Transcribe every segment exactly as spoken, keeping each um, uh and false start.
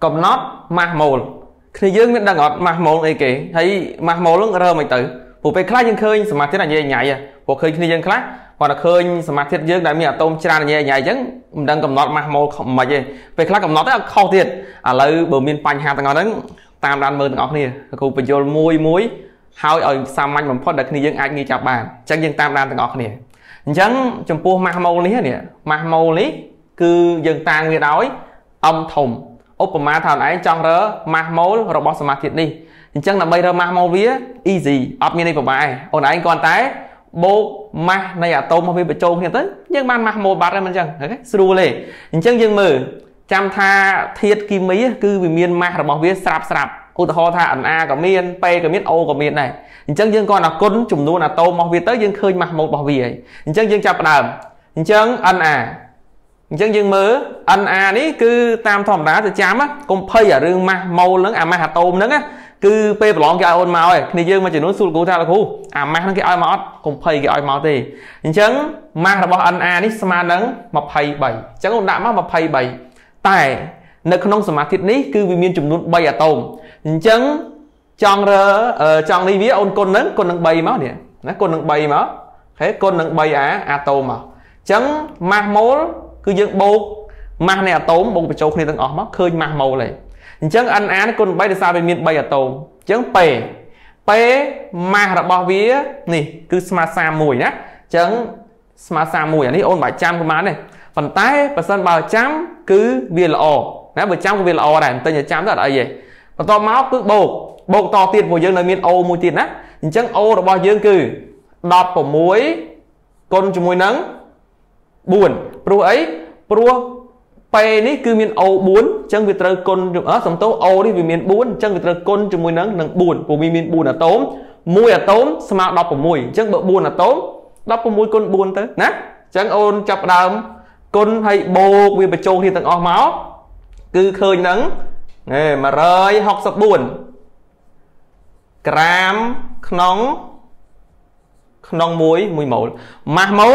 Cầm nót mạc mồl khi dương mình đang ngọt mạc mồl này kì thấy mạc mồl lúc rơ mình tử phụ bê khá dân khơi mà thế này như nhảy à phụ khơi khi dân khác còn là khơi mà thiết dương đại miệng tôm chả như nhảy chấn đang cầm nót mạc mồl mà gì bê khá cầm nót đó khó thiệt à lấy bờ miền Pành hàng tầng nắng tam đan mơn ngọt nè cụ bình vô muối muối hao ở sao manh mình phớt được khi dân anh như chạp bàn chẳng dân tam đan tầng ngọt nè chấn trong pua mạc mồl lý nè mạc mồl lý cứ dân ta người đói ông thùng Opoma thằng ấy trong rơ mạc mô robot smart thiệt đi chẳng là bây giờ mạc mô vía easy up như này của bài ổn anh còn tái bố mạc này à tôm mà bị trôn hiện tới nhưng mà mạc mô bát ra mình chẳng sưu lệ chẳng dừng mờ chăm tha thiết kim mỹ cư vì miên mạc robot vía sạp sạp ô thô tha ẩn a của miên p của miên ô của miên này chẳng dừng còn là côn chủng luôn là tôm mà vì tới dừng khơi mạc mô bảo vệ chẳng dừng chập đờm chẳng ăn à chẳng dừng mờ anh à ní cứ tam thòng đá từ chám á công phơi ở rừng mà màu lớn à mà hạt tôm lớn á cứ pe lon cái ôn màu ấy thì dương mà chỉ nói sụt cú ra là cú à mà nó cái oi màu công phơi cái oi màu thì chẳng mà là bọn anh à ní smart lớn mà phơi bảy chẳng còn đạm mà phơi bảy tại nơi không smart thiết ní cứ vì miền chủng nút bay à tôm chẳng chọn rơ chọn đi vía ôn con lớn con đang bay máu nè nó con đang bay máu thế con đang bay á à tôm mà chẳng mà màu cứ dương bột mà này à tôm bông bị trâu khi đang ở mắc khơi mà màu này chẳng ăn án con bay được sao về miền bay à tôm chẳng pè pè mà là bao vía nè cứ smart xa mùi nhá chẳng smart xa mùi này ôn bài trăm của má này phần tay và sân bao trăm cứ viên là ồ nè bởi trăm của viên là ồ này tên là trăm rất là gì và to máu cứ bột bột to tiền của dương là miền ô mùi tiền á chẳng ô là bao dương cứ đọt của muối con cho muối nắng buồn pro ấy pro P này cứ miền ô bốn chân việt trời côn ở sông tố ô đi vì miền bốn chân việt trời côn trong mùi nắng nắng buồn của miền buồn là tốn mùi là tốn smart đọc của mùi chân bộ buồn là tốn đọc của mùi con buồn tới nè chân ôn chập đàm con hay bồ vì bị trâu thì tận o máu cứ khơi nắng nè mà rơi học sập buồn gram nóng nóng muối mùi màu mà màu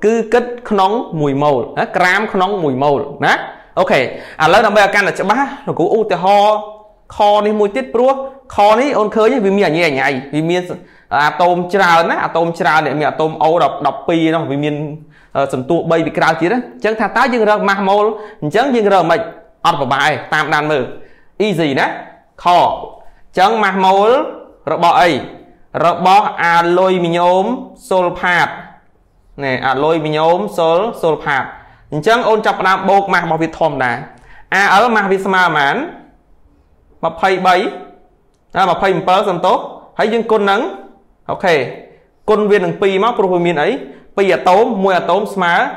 cứ kết nóng mùi màu gram nóng mùi màu nè ok à lớn là bây giờ can là chợ bá nó cũng u từ ho kho đi mùi tiết búa kho đi ôn khơi vì miền nhẹ nhảy vì miền à tôm trà nè à tôm trà để mẹ tôm ấu đọc đọc pi nó vì miền sầm tua bay bị cao chí đó chẳng thà tá dừng rờ mạc màu chẳng dừng rờ mạch ọt vào bài tam đàn mờ easy nè kho chẳng mạc màu robot ấy robot aluminum sulfat nè aluminum sol sulfat chẳng ôn chập đam bột mạc bảo việt thom đá a ở mạc việt mà mán mà phây bảy à mà phây mờ sân tốt hãy dừng côn nắng ok côn viên đường pi mắc promin ấy pi à tôm mùi à tôm smart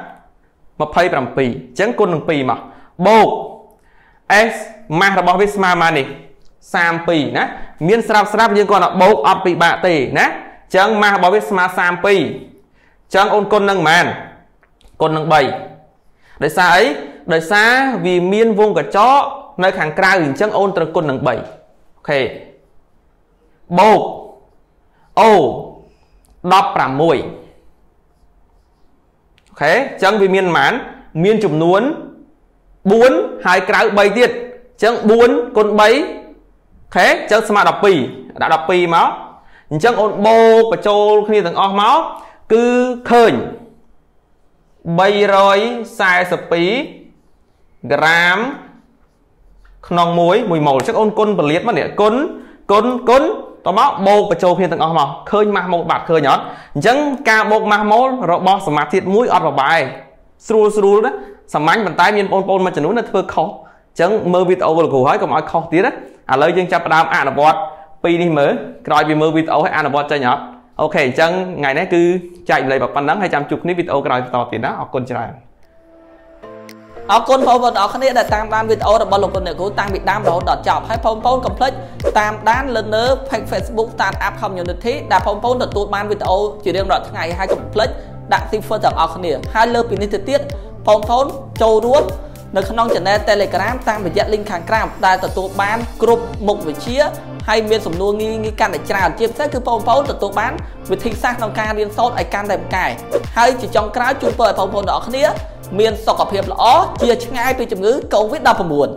mà phây làm pi chẳng côn đường pi mà bột s mạc bảo việt mà mà nè sam pi nè miên sáp sáp nhưng còn là bột ọt pi bạ tì nè chẳng mạc bảo việt mà sam pi chẳng ôn con nâng màn con nâng bầy đời xa ấy đời xa vì miên vuông cả chó nơi kháng cao hình chẳng ôn từ con nâng bầy ok bột ô đọc làm mùi ok chẳng vì miên mán miên chùm nuốn bốn hai cao bầy tiết chẳng bốn con bấy ok chẳng smart đọc pì đã đọc pì máu chẳng ôn bột và trâu khi thằng o máu cứ khơi bay rồi sai sập pí gram nòng muối mùi màu chắc ôn côn bẩn liệt mà nè côn côn côn tao máu bột và trâu khi tận ao màu khơi mà một bạt khơi nhót chẳng ca bột mà máu robot smart thiết mũi ọt vào bài sưu sưu đó sầm mánh bàn tay miên pon pon mà chẳng nói là thưa khó chẳng mơ video vừa gù hói còn nói khó tí đấy à lời chương chập đam à là bọt pi đi mới rồi vì mơ video hay à là bọt chơi nhót ok chẳng ngày nay cứ chạy lại bằng năng hay chăm chụp ní video cái tỏ tiền đó con trai con phong vật đó khán giả đã tam đan video đã bao lục con nữ tăng bị đam đầu đọt chọc hay phong phong complete tam đan lên nữa Facebook tan app không nhiều được thế đã phong phong được tụt ban video chỉ riêng đọt ngày hai complete đặt tin phân tập ở khán giả hai lớp pin thời tiết phong phong châu đuốc nơi khán ông channel Telegram tăng bị link hàng gram đại tập tụt ban group mục vị trí hay miền sầm nua nghi nghi can để trào chiếm xét cứ phong phú từ tổ bán vì thính xác nông ca liên sốt ai can đẹp cải hay chỉ trong cái chung bờ phong phú đó khía miền sọc ở hiệp lõ chia ngay từ chấm ngữ câu viết đa phần buồn